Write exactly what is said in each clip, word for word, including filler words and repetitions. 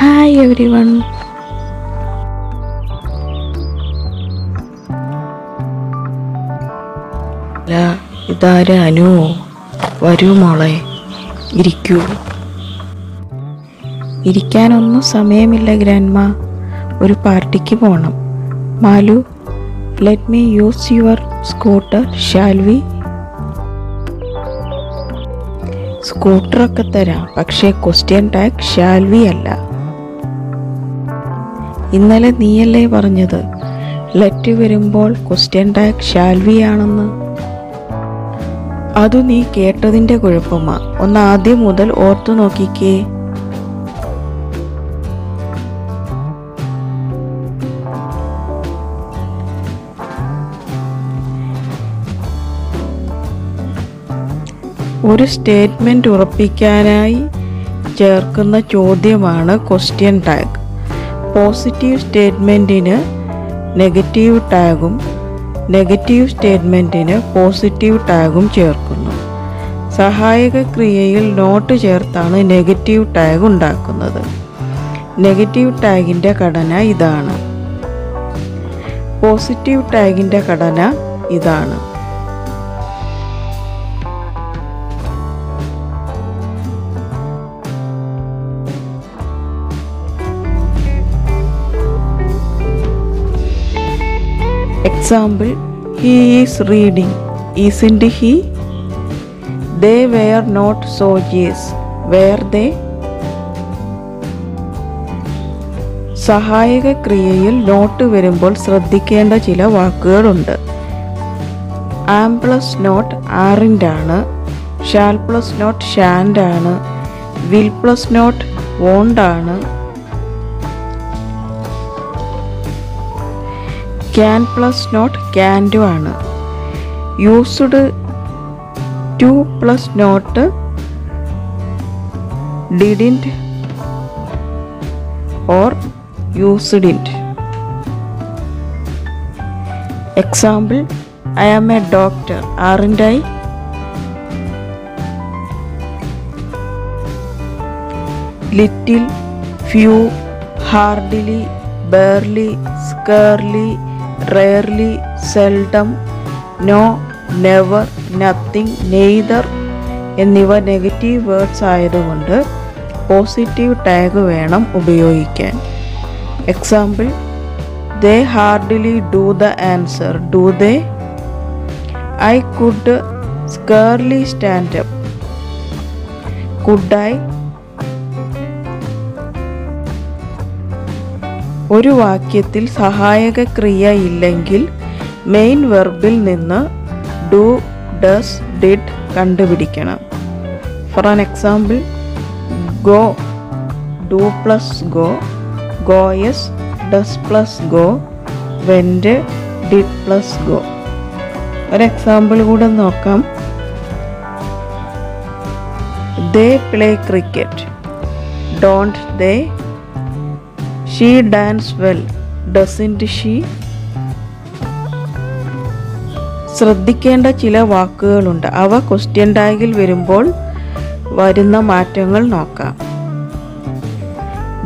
Hi everyone, la idara anu varu mole irikku ഇരിക്കാനൊന്നും സമയമില്ല grandma, ഒരു പാർട്ടിക്ക് പോകണം. Malu, let me use your scooter shall we? സ്കൂട്ടറൊക്കെ തരാം, പക്ഷേ ക്വസ്റ്റ്യൻ ടാഗ് ഷാൽ വി അല്ല. ഇന്നലെ നീയല്ലേ പറഞ്ഞത് ലെറ്റ് വരുമ്പോൾ ക്വസ്റ്റ്യൻ ടാഗ് ഷാൽ വി ആണെന്ന്? അത് നീ കേട്ടതിൻ്റെ കുഴപ്പമാ. ഒന്ന് ആദ്യം മുതൽ ഓർത്തു നോക്കിക്കേ. ഒരു സ്റ്റേറ്റ്മെൻറ്റ് ഉറപ്പിക്കാനായി ചേർക്കുന്ന ചോദ്യമാണ് ക്വസ്റ്റ്യൻ ടാഗ്. പോസിറ്റീവ് സ്റ്റേറ്റ്മെൻറ്റിന് നെഗറ്റീവ് ടാഗും നെഗറ്റീവ് സ്റ്റേറ്റ്മെൻറ്റിന് പോസിറ്റീവ് ടാഗും ചേർക്കുന്നു. സഹായക ക്രിയയിൽ നോട്ട് ചേർത്താണ് നെഗറ്റീവ് ടാഗ് ഉണ്ടാക്കുന്നത്. നെഗറ്റീവ് ടാഗിൻ്റെ ഘടന ഇതാണ്, പോസിറ്റീവ് ടാഗിൻ്റെ ഘടന ഇതാണ്. Example, he is reading, isn't he? They were not soldiers, were they? സഹായക ക്രിയയിൽ നോട്ട് വരുമ്പോൾ ശ്രദ്ധിക്കേണ്ട ചില വാക്കുകളുണ്ട്. ആം പ്ലസ് നോട്ട് ആറിൻ്റെ ആണ്, ഷാൽ പ്ലസ് നോട്ട് ഷാൻഡ് ആണ്, വിൽ പ്ലസ് നോട്ട് വോണ്ടാണ്, ക്യാൻ പ്ലസ് നോട്ട് ക്യാൻഡു ആണ്. Used to plus not didn't or usedn't. Example, I am a doctor aren't I. Little, few, hardly, barely, scarcely, rarely, seldom, no, never, nothing, neither എന്നിവ negative words ആയതുകൊണ്ട് positive tag വേണം ഉപയോഗിക്കാൻ. Example, they hardly do the answer, do they? I could scarcely stand up, could I? ഒരു വാക്യത്തിൽ സഹായക ക്രിയ ഇല്ലെങ്കിൽ main വെർബിൽ നിന്ന് ഡു, ഡസ്, ഡിഡ് കണ്ടുപിടിക്കണം. For an example, go, do plus go, goes, does plus go, went, did plus go. ഒരു example കൂടെ നോക്കാം. They play cricket, don't they? She dances well, doesn't she? ശ്രദ്ധിക്കേണ്ട ചില വാക്കുകളുണ്ട്. അവ ക്വസ്റ്റ്യൻ ടാഗിൽ വരുമ്പോൾ വരുന്ന മാറ്റങ്ങൾ നോക്കാം.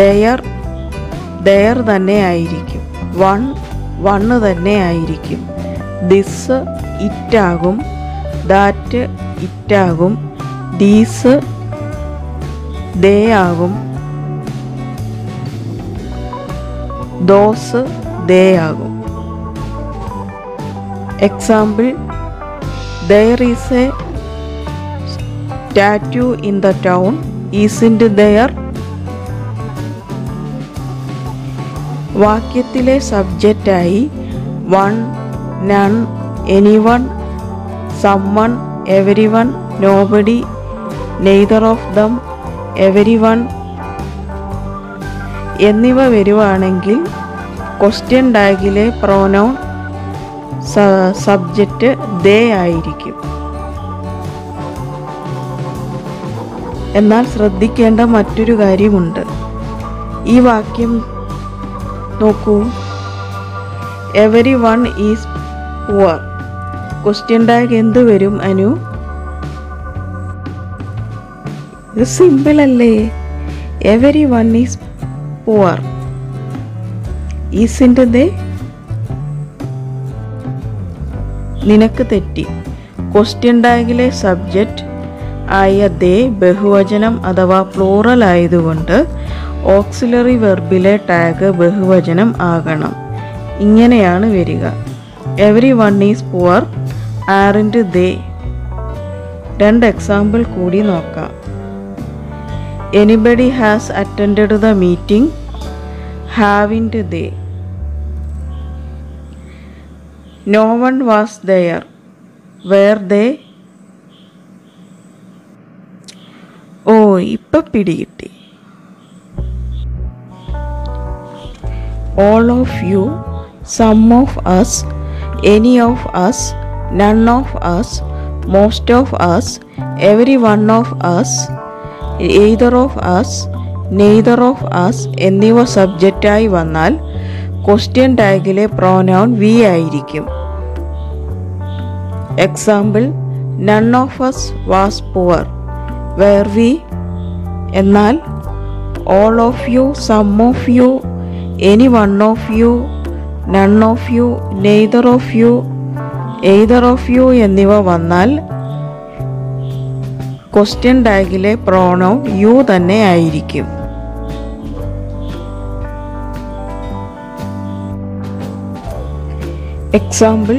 ദയർ ദയർ തന്നെ ആയിരിക്കും, വൺ വണ്ണ് തന്നെ ആയിരിക്കും, ദിസ് ഇറ്റാകും, ദാറ്റ് ഇറ്റാകും, ദീസ് ദേ ആകും, ദോസ് ദേ ആകും. Example, there is a statue in the town, isn't there? വാക്യത്തിലെ സബ്ജക്റ്റായി one, none, anyone, someone, everyone, nobody, neither of them, everyone എന്നിവ വരുവാണെങ്കിൽ ക്വസ്റ്റ്യൻ ടാഗിലെ പ്രോനൗൺ സബ്ജക്റ്റ് ദേ ആയിരിക്കും. എന്നാൽ ശ്രദ്ധിക്കേണ്ട മറ്റൊരു കാര്യമുണ്ട്. ഈ വാക്യം നോക്കൂ, every one is poor. Question tag എന്ത് വരും അനു? ഇത് സിമ്പിളല്ലേ, every one is poor, isn't they? നിനക്ക് തെറ്റി. ക്വസ്റ്റ്യൻ ടാഗിലെ സബ്ജക്റ്റ് ആയ ദേ ബഹുവചനം അഥവാ പ്ലൂറൽ ആയതുകൊണ്ട് ഓക്സിലറി വെർബിലെ ടാഗ് ബഹുവചനം ആകണം. ഇങ്ങനെയാണ് വരിക: every one is poor, aren't they. രണ്ട് എക്സാമ്പിൾ കൂടി നോക്കാം. Anybody has attend the meeting, haven't they. No one was there, were they? ഓ, ഇപ്പൊ പിടികിട്ടി. All of you, some of us, any of us, none of us, most of us, every one of us, either of us, neither of us എന്നിവ സബ്ജക്റ്റായി വന്നാൽ question ടാഗിലെ pronoun we ആയിരിക്കും. Example: none of us was poor, were we. എന്നാൽ all of you, some of you, any one of you, none of you, neither of you, either of you എന്നിവ വന്നാൽ question ടാഗിലെ pronoun U തന്നെ ആയിരിക്കും. Example: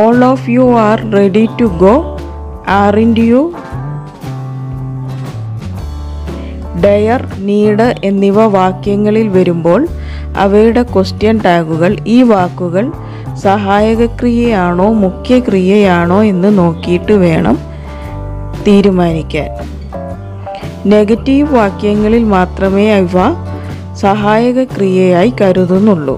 all of you are ready to go, aren't you? Dare, need എന്നിവ വാക്യങ്ങളിൽ വരുമ്പോൾ അവയുടെ question ടാഗുകൾ ഈ വാക്കുകൾ സഹായകക്രിയയാണോ മുഖ്യക്രിയയാണോ എന്ന് നോക്കിയിട്ട് വേണം തീരുമാനിക്കാൻ. നെഗറ്റീവ് വാക്യങ്ങളിൽ മാത്രമേ ഇവ സഹായകക്രിയയായി കരുതുന്നുള്ളൂ.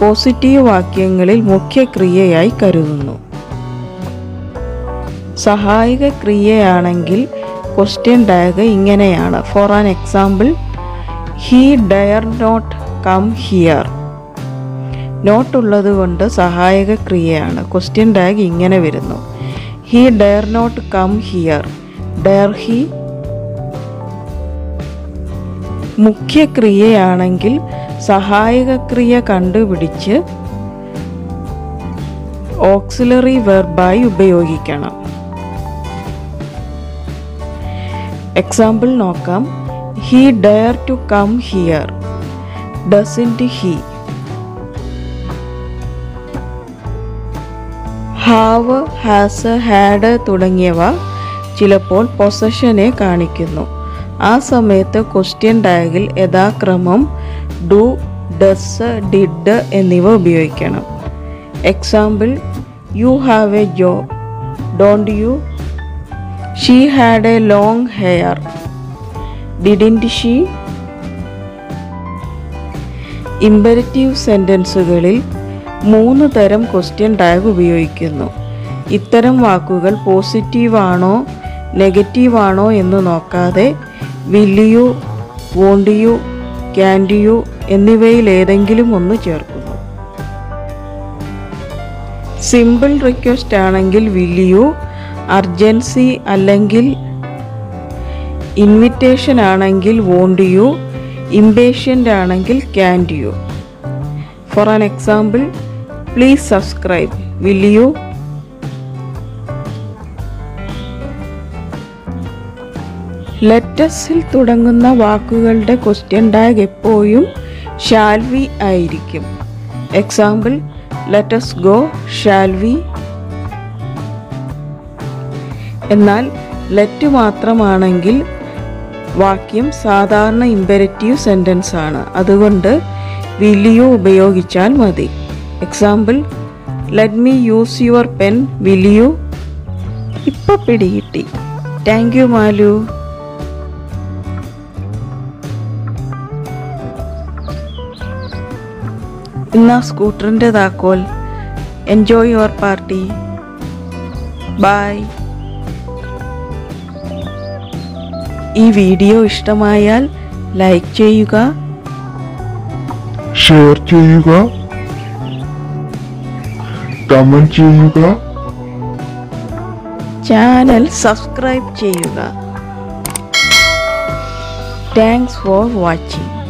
പോസിറ്റീവ് വാക്യങ്ങളിൽ മുഖ്യക്രിയയായി കരുതുന്നു. സഹായക ക്രിയയാണെങ്കിൽ ക്വസ്റ്റ്യൻ ടാഗ് ഇങ്ങനെയാണ്. For an example: he dare not come here. Not ഉള്ളത് കൊണ്ട് സഹായക ക്രിയയാണ്. ക്വസ്റ്റ്യൻ ടാഗ് ഇങ്ങനെ വരുന്നു: he dare not come here, dare he. മുഖ്യക്രിയയാണെങ്കിൽ സഹായകക്രിയ കണ്ടുപിടിച്ച് ഓക്സിലറി വെർബായി ഉപയോഗിക്കണം. എക്സാമ്പിൾ നോക്കാം: he dare to come here, doesn't he. Have, has, had തുടങ്ങിയവ ചിലപ്പോൾ പൊസഷനെ കാണിക്കുന്നു. ആ സമയത്ത് ക്വസ്റ്റ്യൻ ടാഗിൽ യഥാക്രമം ഡു, ഡസ്, ഡിഡ് എന്നിവ ഉപയോഗിക്കണം. Example: you have a job, don't you? She had a long hair, didn't she? Imperative സെൻറ്റൻസുകളിൽ മൂന്ന് തരം ക്വസ്റ്റ്യൻ ടാഗ് ഉപയോഗിക്കുന്നു. ഇത്തരം വാക്കുകൾ പോസിറ്റീവാണോ നെഗറ്റീവാണോ എന്ന് നോക്കാതെ will you, won't you, can you എന്നിവയിൽ ഏതെങ്കിലും ഒന്ന് ചേർക്കുന്നു. സിമ്പിൾ റിക്വസ്റ്റ് ആണെങ്കിൽ വിൽ യു, അർജൻസി അല്ലെങ്കിൽ ഇൻവിറ്റേഷൻ ആണെങ്കിൽ വോണ്ട് യു, ഇംപേഷ്യൻ്റ് ആണെങ്കിൽ can you. For an example: please subscribe, will you? ലെറ്റസിൽ തുടങ്ങുന്ന വാക്കുകളുടെ ക്വസ്റ്റ്യൻ ടാഗ് എപ്പോഴും ഷാൽ വി ആയിരിക്കും. Example: let's go, shall we? എന്നാൽ ലെറ്റ് മാത്രമാണെങ്കിൽ വാക്യം സാധാരണ ഇമ്പരറ്റീവ് സെൻറ്റൻസ് ആണ്. അതുകൊണ്ട് വിൽ യു ഉപയോഗിച്ചാൽ മതി. Example: let me use your pen, will you? ഇപ്പം പിടികിട്ടി. Thank you Malu. ഇന്നാ സ്കൂട്ടറിൻ്റെ താക്കോൽ. Enjoy your party. ബായ്. ഈ വീഡിയോ ഇഷ്ടമായാൽ ലൈക്ക് ചെയ്യുക, ഷെയർ ചെയ്യുക, കമന്റ് ചെയ്യുക, ചാനൽ സബ്സ്ക്രൈബ് ചെയ്യുക. Thanks for watching.